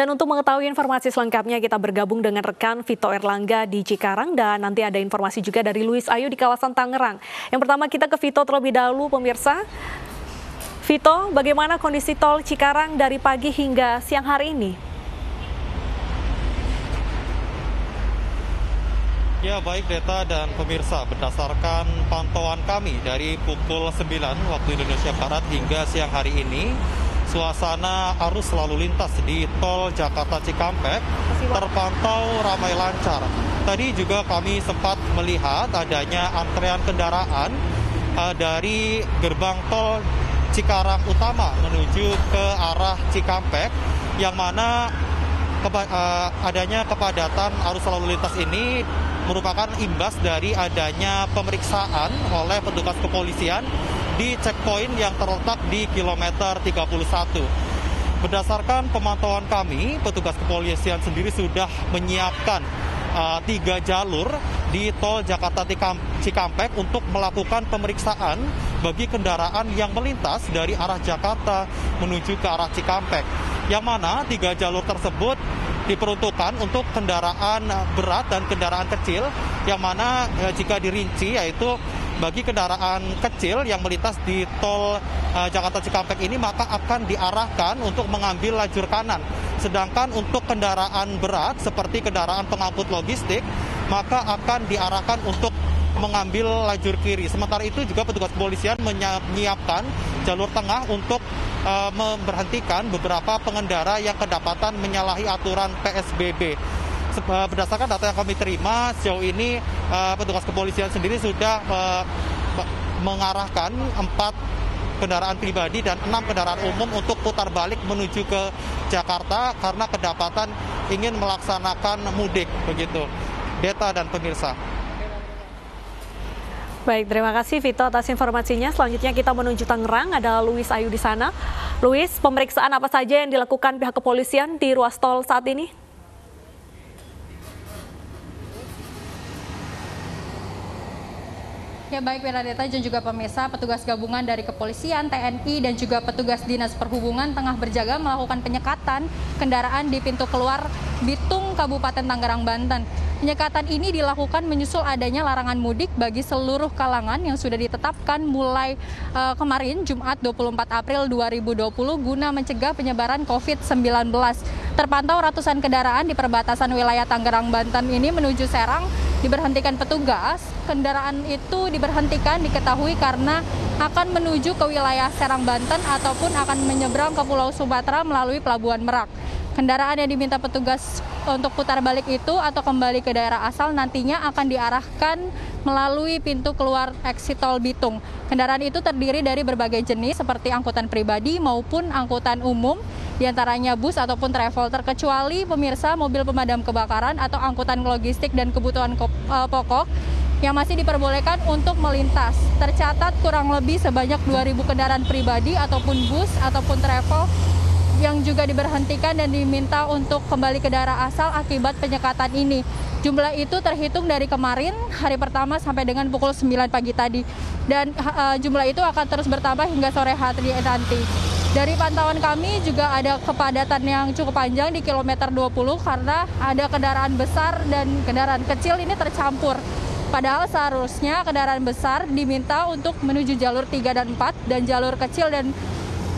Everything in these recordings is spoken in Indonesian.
Dan untuk mengetahui informasi selengkapnya, kita bergabung dengan rekan Vito Erlangga di Cikarang, dan nanti ada informasi juga dari Luis Ayu di kawasan Tangerang. Yang pertama kita ke Vito terlebih dahulu, pemirsa. Vito, bagaimana kondisi tol Cikarang dari pagi hingga siang hari ini? Ya, baik Deta dan pemirsa, berdasarkan pantauan kami dari pukul 9 waktu Indonesia Barat hingga siang hari ini, suasana arus lalu lintas di tol Jakarta Cikampek terpantau ramai lancar. Tadi juga kami sempat melihat adanya antrean kendaraan dari gerbang tol Cikarang Utama menuju ke arah Cikampek, yang mana adanya kepadatan arus lalu lintas ini merupakan imbas dari adanya pemeriksaan oleh petugas kepolisian di checkpoint yang terletak di kilometer 31. Berdasarkan pemantauan kami, petugas kepolisian sendiri sudah menyiapkan 3 jalur di tol Jakarta Cikampek untuk melakukan pemeriksaan bagi kendaraan yang melintas dari arah Jakarta menuju ke arah Cikampek, yang mana 3 jalur tersebut diperuntukkan untuk kendaraan berat dan kendaraan kecil, yang mana jika dirinci yaitu bagi kendaraan kecil yang melintas di tol Jakarta Cikampek ini maka akan diarahkan untuk mengambil lajur kanan. Sedangkan untuk kendaraan berat seperti kendaraan pengangkut logistik maka akan diarahkan untuk mengambil lajur kiri. Sementara itu juga petugas kepolisian menyiapkan jalur tengah untuk memberhentikan beberapa pengendara yang kedapatan menyalahi aturan PSBB. Berdasarkan data yang kami terima sejauh ini, petugas kepolisian sendiri sudah mengarahkan 4 kendaraan pribadi dan 6 kendaraan umum untuk putar balik menuju ke Jakarta karena kedapatan ingin melaksanakan mudik, begitu Deta dan pemirsa. Baik, terima kasih Vito atas informasinya. Selanjutnya kita menuju Tangerang, ada Luis Ayu di sana. Luis, pemeriksaan apa saja yang dilakukan pihak kepolisian di ruas tol saat ini? Ya baik, Wiradeta dan juga pemirsa, petugas gabungan dari kepolisian, TNI dan juga petugas dinas perhubungan tengah berjaga melakukan penyekatan kendaraan di pintu keluar Bitung, Kabupaten Tangerang, Banten. Penyekatan ini dilakukan menyusul adanya larangan mudik bagi seluruh kalangan yang sudah ditetapkan mulai kemarin Jumat 24 April 2020 guna mencegah penyebaran COVID-19. Terpantau ratusan kendaraan di perbatasan wilayah Tangerang, Banten ini menuju Serang diberhentikan petugas. Kendaraan itu diberhentikan diketahui karena akan menuju ke wilayah Serang, Banten ataupun akan menyeberang ke Pulau Sumatera melalui Pelabuhan Merak. Kendaraan yang diminta petugas untuk putar balik itu atau kembali ke daerah asal nantinya akan diarahkan melalui pintu keluar exit tol Bitung. Kendaraan itu terdiri dari berbagai jenis seperti angkutan pribadi maupun angkutan umum, diantaranya bus ataupun travel, terkecuali pemirsa mobil pemadam kebakaran atau angkutan logistik dan kebutuhan pokok yang masih diperbolehkan untuk melintas. Tercatat kurang lebih sebanyak 2.000 kendaraan pribadi ataupun bus ataupun travel yang juga diberhentikan dan diminta untuk kembali ke daerah asal akibat penyekatan ini. Jumlah itu terhitung dari kemarin hari pertama sampai dengan pukul 9 pagi tadi. Dan jumlah itu akan terus bertambah hingga sore hari nanti. Dari pantauan kami juga ada kepadatan yang cukup panjang di kilometer 20 karena ada kendaraan besar dan kendaraan kecil ini tercampur. Padahal seharusnya kendaraan besar diminta untuk menuju jalur 3 dan 4 dan jalur kecil dan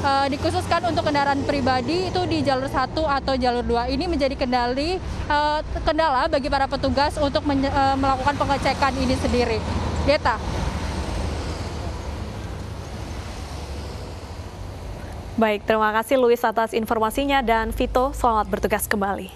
dikhususkan untuk kendaraan pribadi itu di jalur 1 atau jalur 2. Ini menjadi kendala bagi para petugas untuk melakukan pengecekan ini sendiri. Deta. Baik, terima kasih Luis atas informasinya dan Vito, selamat bertugas kembali.